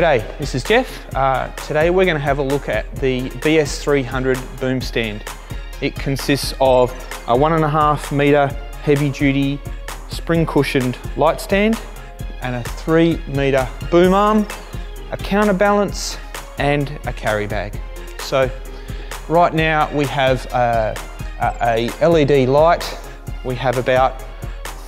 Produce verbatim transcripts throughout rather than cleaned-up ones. G'day, this is Jeff. Uh, today we're going to have a look at the B S three hundred boom stand. It consists of a one and a half metre heavy duty spring cushioned light stand and a three metre boom arm, a counterbalance and a carry bag. So right now we have a, a, a L E D light, we have about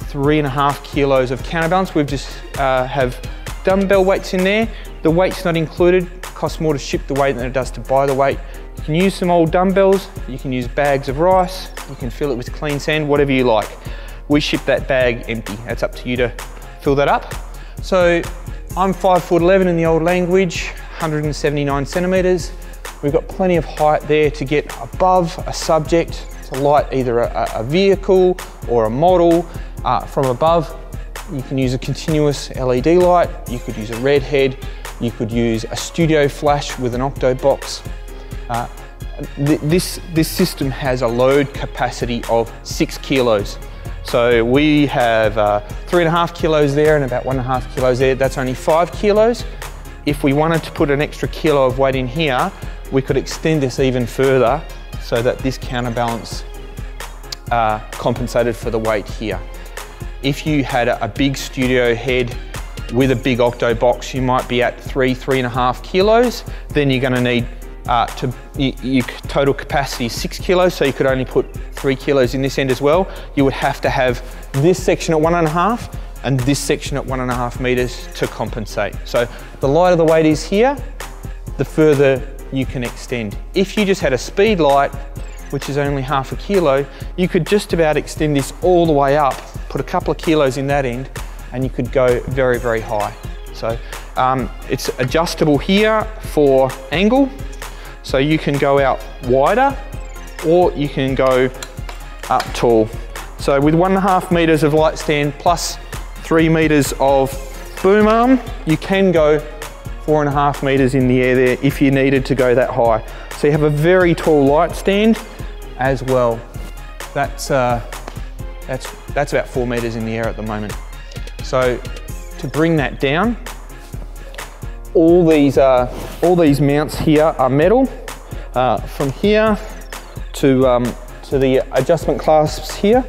three and a half kilos of counterbalance. We've just uh, have dumbbell weights in there. The weight's not included, it costs more to ship the weight than it does to buy the weight. You can use some old dumbbells, you can use bags of rice, you can fill it with clean sand, whatever you like. We ship that bag empty, it's up to you to fill that up. So I'm five foot eleven in the old language, one hundred seventy-nine centimetres. We've got plenty of height there to get above a subject, to light either a, a vehicle or a model uh, from above. You can use a continuous L E D light, you could use a red head, you could use a studio flash with an octo box. Uh, th this, this system has a load capacity of six kilos. So we have uh, three and a half kilos there and about one and a half kilos there, that's only five kilos. If we wanted to put an extra kilo of weight in here, we could extend this even further so that this counterbalance uh, compensated for the weight here. If you had a big studio head with a big octo box, you might be at three, three and a half kilos. Then you're gonna need, uh, to, your total capacity is six kilos, so you could only put three kilos in this end as well. You would have to have this section at one and a half and this section at one and a half meters to compensate. So the lighter the weight is here, the further you can extend. If you just had a speed light, which is only half a kilo, you could just about extend this all the way up, put a couple of kilos in that end, and you could go very, very high. So um, it's adjustable here for angle. So you can go out wider, or you can go up tall. So with one and a half meters of light stand plus three meters of boom arm, you can go four and a half meters in the air there if you needed to go that high. So you have a very tall light stand as well. That's uh, That's, that's about four meters in the air at the moment. So to bring that down, all these, uh, all these mounts here are metal. Uh, from here to, um, to the adjustment clasps here,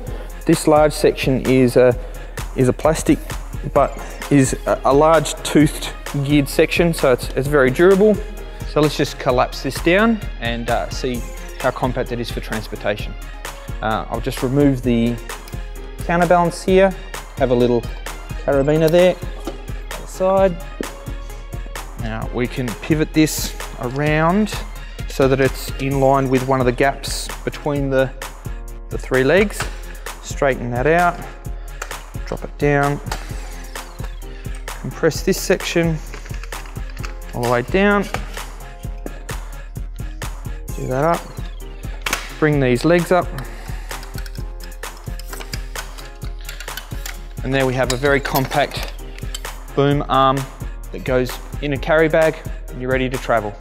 this large section is a, is a plastic, but is a, a large toothed geared section, so it's, it's very durable. So let's just collapse this down and uh, see how compact it is for transportation. Uh, I'll just remove the counterbalance here, have a little carabiner there on the side. Now we can pivot this around so that it's in line with one of the gaps between the, the three legs. Straighten that out, drop it down, compress this section all the way down, do that up, bring these legs up. And there we have a very compact boom arm that goes in a carry bag and you're ready to travel.